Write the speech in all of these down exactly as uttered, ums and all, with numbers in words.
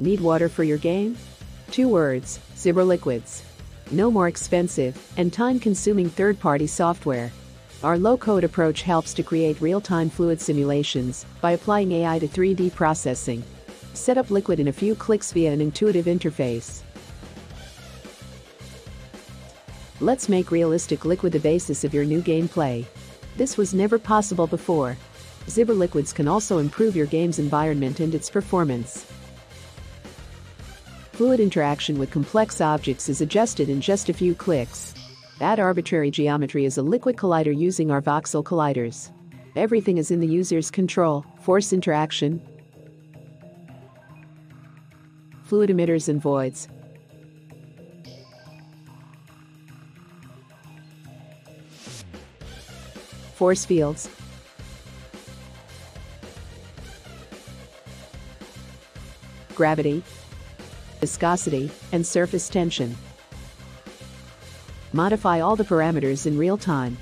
Need water for your game? Two words, Zibra Liquids. No more expensive and time-consuming third-party software. Our low-code approach helps to create real-time fluid simulations by applying A I to three D processing. Set up Liquid in a few clicks via an intuitive interface. Let's make realistic Liquid the basis of your new gameplay. This was never possible before. Zibra Liquids can also improve your game's environment and its performance. Fluid interaction with complex objects is adjusted in just a few clicks. Add arbitrary geometry as a liquid collider using our voxel colliders. Everything is in the user's control. Force interaction, fluid emitters and voids. Force fields. Gravity, viscosity, and surface tension. Modify all the parameters in real time.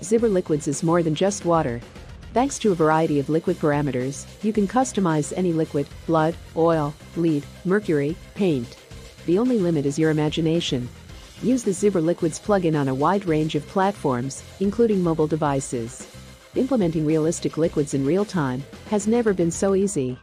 Zibra Liquids is more than just water. Thanks to a variety of liquid parameters, you can customize any liquid: blood, oil, lead, mercury, paint. The only limit is your imagination. Use the Zibra Liquids plugin on a wide range of platforms, including mobile devices. Implementing realistic liquids in real time has never been so easy.